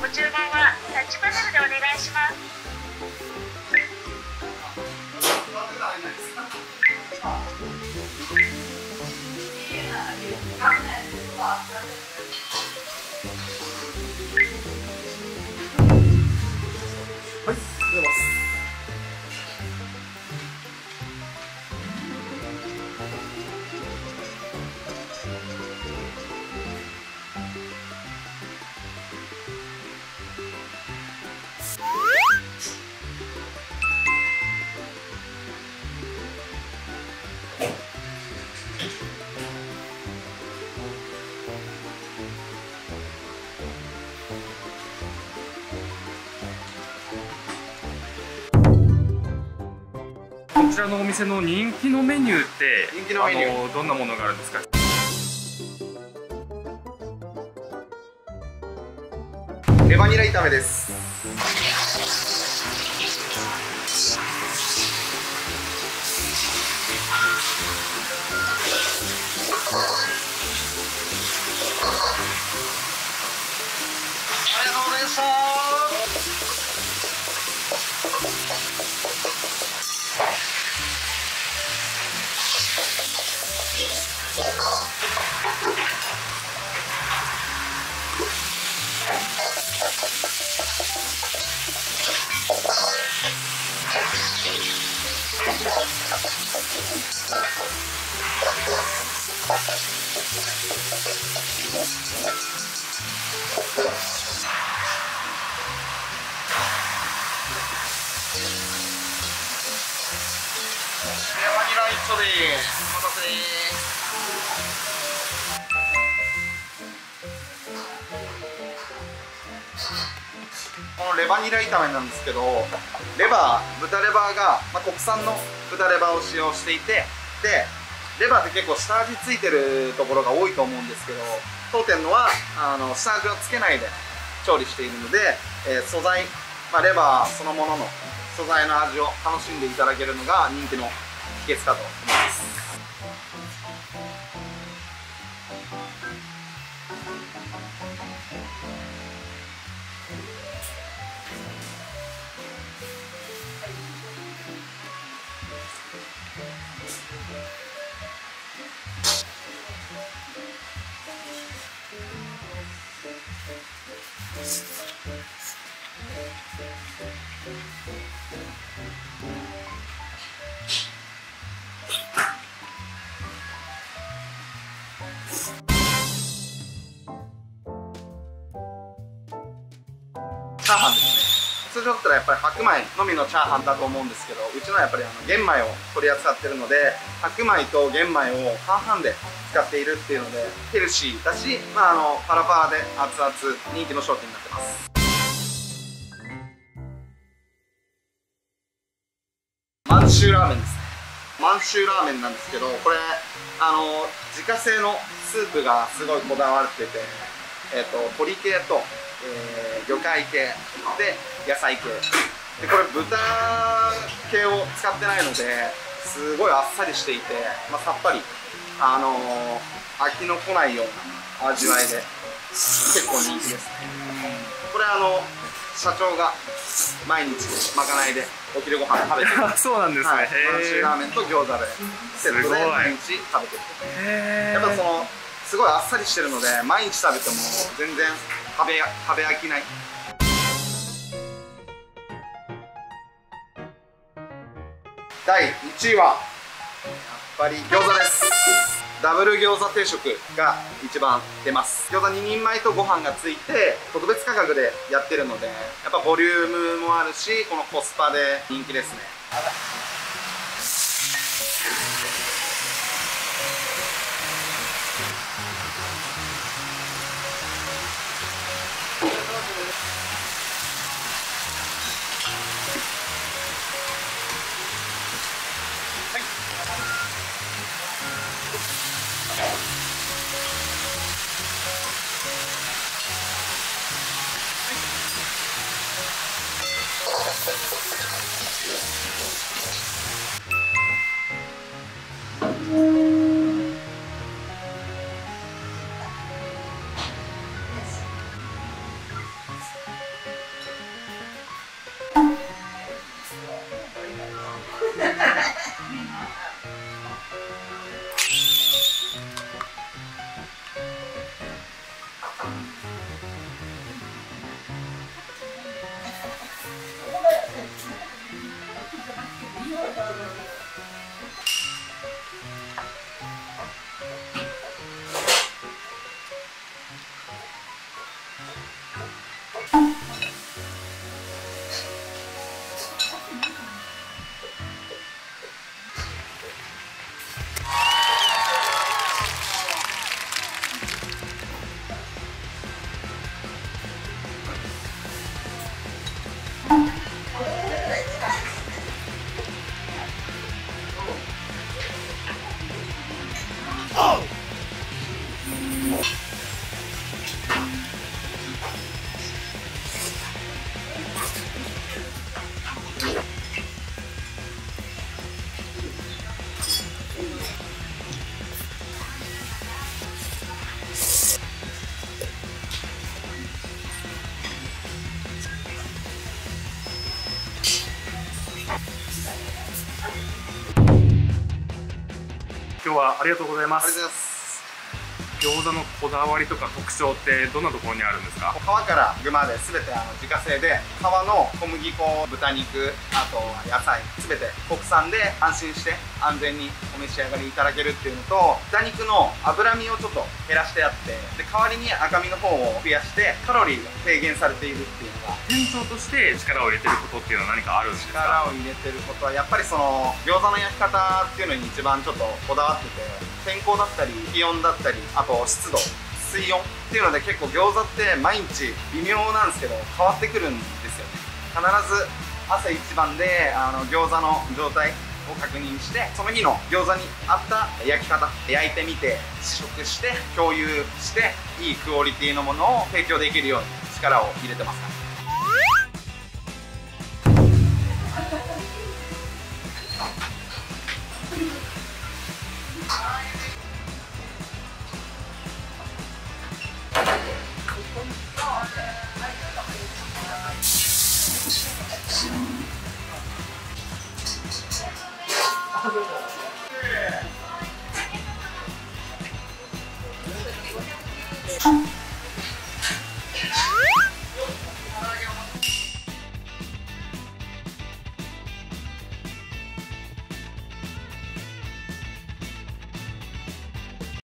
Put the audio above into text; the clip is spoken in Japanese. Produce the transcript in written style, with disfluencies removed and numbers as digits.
ご注文はタッチパネルでお願いします。はい、出ます。こちらのお店の人気のメニューってどんなものがあるんですか？レバニラ炒めです。このレバニラ炒めなんですけど、豚レバーが、国産の豚レバーを使用していて、でレバーって結構下味ついてるところが多いと思うんですけど、当店のは下味をつけないで調理しているので、素材、レバーそのものの素材の味を楽しんでいただけるのが人気の秘訣かと思います。チャーハンですね。通常だったらやっぱり白米のみのチャーハンだと思うんですけど、うちのはやっぱり玄米を取り扱ってるので、白米と玄米を半々で使っているっていうのでヘルシーだし、パラパラで熱々人気の商品になってます。満州ラーメンですね。満州ラーメンなんですけど、これ自家製のスープがすごいこだわってて、鶏系と魚介系で野菜系で、これ豚系を使ってないのですごいあっさりしていて、さっぱり飽きのこないような味わいで結構人気ですね。これ社長が毎日まかないでお昼ご飯食べてるそうなんですね。満州ラーメンと餃子でセットで毎日食べてる。やっぱすごいあっさりしてるので毎日食べても全然食べ飽きない。第1位はやっぱり餃子です。ダブル餃子定食が一番出ます。餃子2人前とご飯がついて特別価格でやってるので、やっぱボリュームもあるし、このコスパで人気ですね。今日はありがとうございます。餃子のこだわりとか特徴ってどんなところにあるんですか？皮から具まで全て自家製で、皮の小麦粉、豚肉、あと野菜全て国産で安心して安全にお召し上がりいただけるっていうのと、豚肉の脂身をちょっと減らしてあって、で代わりに赤身の方を増やしてカロリーが低減されているっていうのが、店長として力を入れてることっていうのは何かあるんですか？力を入れてることはやっぱりその餃子の焼き方っていうのに一番ちょっとこだわってて、天候だったり気温だったり、あと湿度、水温っていうので、結構餃子って毎日微妙なんですけど変わってくるんですよね。必ず朝一番で餃子の状態を確認して、その日の餃子に合った焼き方焼いてみて、試食して共有して、いいクオリティのものを提供できるように力を入れてます。